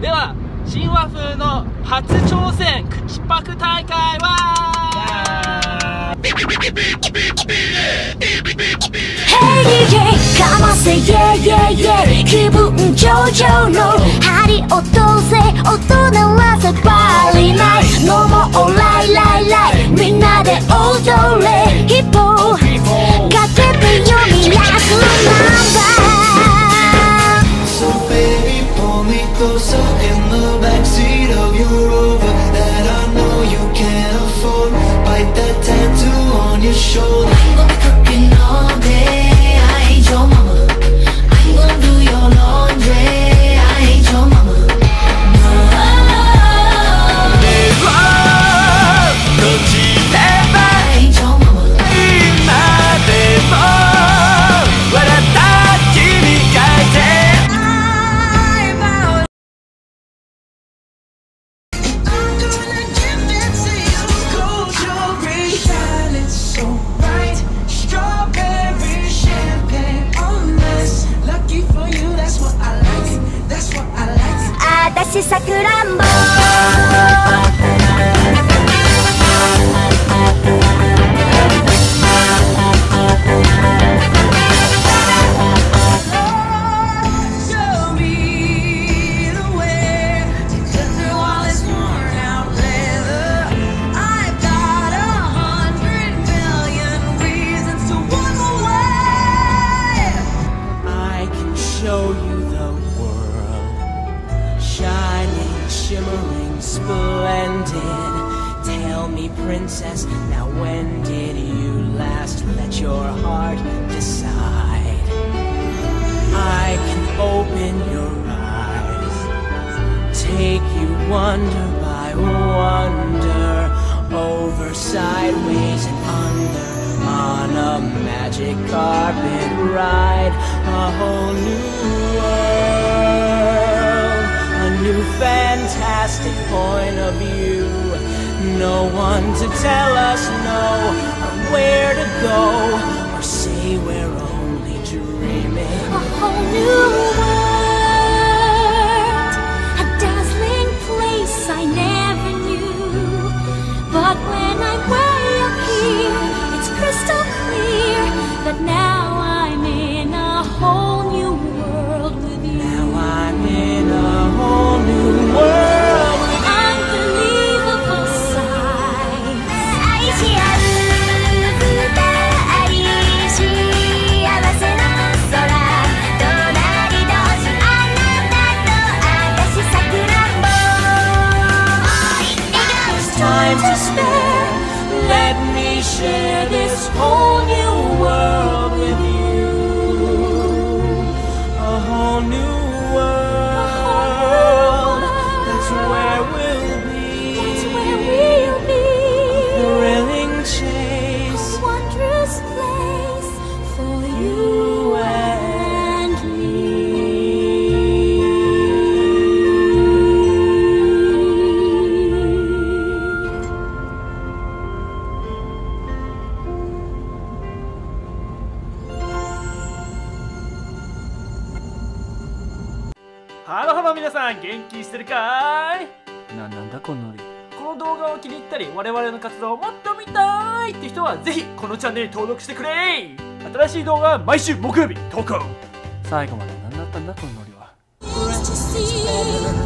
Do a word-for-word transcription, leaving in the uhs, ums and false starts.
では神話風の初挑戦口パク大会は Hey かませ Yeah Yeah Yeah 気分上々の針落とせ音鳴らせバリナイノモオライライライみんなで踊れヒッポーかけてよみやすなんだ So in the backseat of your Rover that I know you can't afford, bite that tattoo on your shoulder. I'm gonna be cooking all day. I ain't your mama. I'm gonna do your laundry. I ain't your mama. No. I ain't your mama. Never. さくらんぼ Princess, now when did you last let your heart decide? I can open your eyes, take you wonder by wonder, over, sideways, and under, on a magic carpet ride, a whole new world, a new fantastic point of view. No one to tell us no, or where to go, or say we're only dreaming. A whole new world, a dazzling place I never knew. But when I'm way up here, it's crystal clear that now I'm in a whole new world with you. Now I'm in a whole new world. Share this whole new world with you. A whole new world. That's where we'll be. That's where we'll be. A thrilling chase. A wondrous place for you and我々の活動をもっと見たいって人はぜひこのチャンネルに登録してくれ。新しい動画は毎週木曜日投稿。最後まで何だったんだこのノリは。